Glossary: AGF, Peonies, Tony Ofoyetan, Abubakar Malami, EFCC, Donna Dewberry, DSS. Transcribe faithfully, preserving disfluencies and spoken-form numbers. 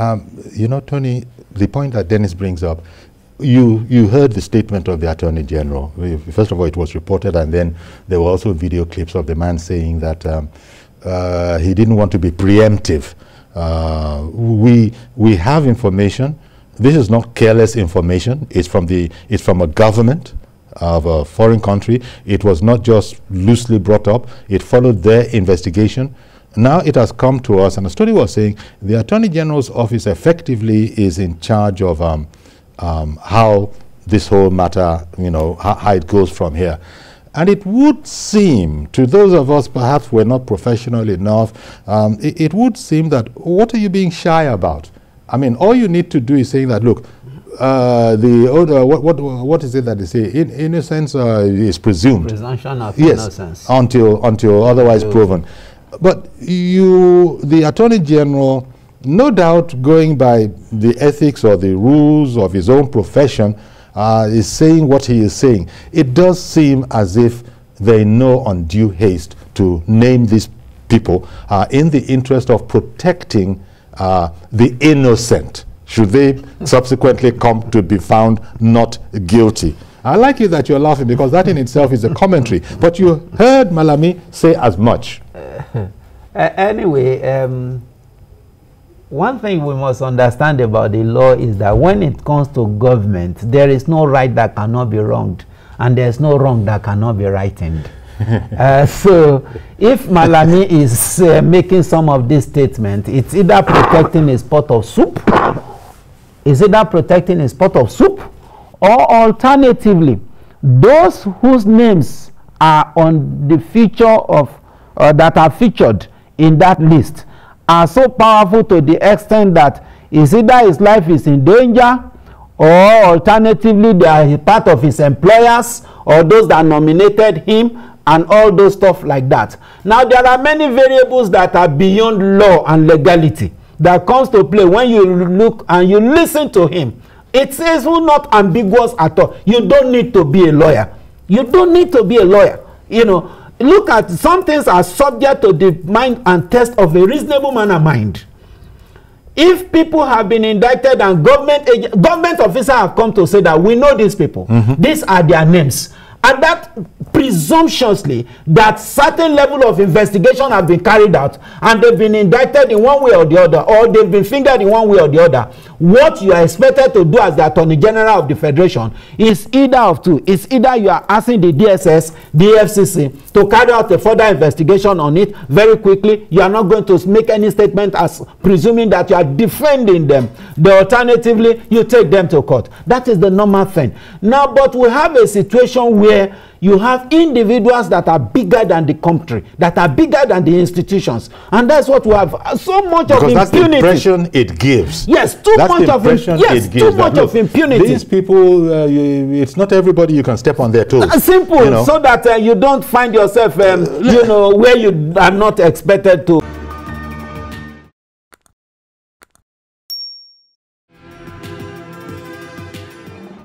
Um, you know, Tony, the point that Dennis brings up, you, you heard the statement of the Attorney General. First of all, it was reported, and then there were also video clips of the man saying that um, uh, he didn't want to be preemptive. Uh, we, we have information. This is not careless information. It's from, the, it's from a government of a foreign country. It was not just loosely brought up. It followed their investigation. Now it has come to us, and the story was saying the Attorney General's office effectively is in charge of um, um, how this whole matter, you know, how, how it goes from here. And it would seem, to those of us perhaps who are not professional enough, um, it, it would seem that, what are you being shy about? I mean, all you need to do is saying that, look, Uh, the uh, what what what is it that they say? In, innocence uh, is presumed. Presumption of yes, innocence. until until otherwise until proven. But you, the Attorney General, no doubt going by the ethics or the rules of his own profession, uh, is saying what he is saying. It does seem as if they know undue haste to name these people uh, in the interest of protecting uh, the innocent, should they subsequently come to be found not guilty. I like it that you're laughing, because that in itself is a commentary. But you heard Malami say as much. Uh, anyway, um, one thing we must understand about the law is that when it comes to government, there is no right that cannot be wronged, and there's no wrong that cannot be rightened. Uh, so if Malami is uh, making some of these statements, it's either protecting his pot of soup, is either protecting a pot of soup, or alternatively, those whose names are on the feature of uh, that are featured in that list are so powerful to the extent that is either his life is in danger, or alternatively they are part of his employers or those that nominated him, and all those stuff like that. Now there are many variables that are beyond law and legality that comes to play when you look and you listen to him. It is not ambiguous at all. You don't need to be a lawyer. You don't need to be a lawyer. You know, look at some things are subject to the mind and test of a reasonable man of mind. If people have been indicted and government government officers have come to say that we know these people, mm-hmm. these are their names, and that presumptuously that certain level of investigation have been carried out and they've been indicted in one way or the other, or they've been fingered in one way or the other, what you are expected to do as the Attorney General of the Federation is either of two. It's either you are asking the D S S, the E F C C to carry out a further investigation on it very quickly. You are not going to make any statement as presuming that you are defending them. The alternatively, you take them to court. That is the normal thing. Now, but we have a situation where where you have individuals that are bigger than the country, that are bigger than the institutions, and that's what we have. So much because of that's impunity. That's the impression it gives. Yes, too that's much of impression yes, it gives. Too much that, look, of impunity. These people, uh, you, it's not everybody you can step on their toes. Uh, simple, you know? So that uh, you don't find yourself, um, you know, where you are not expected to.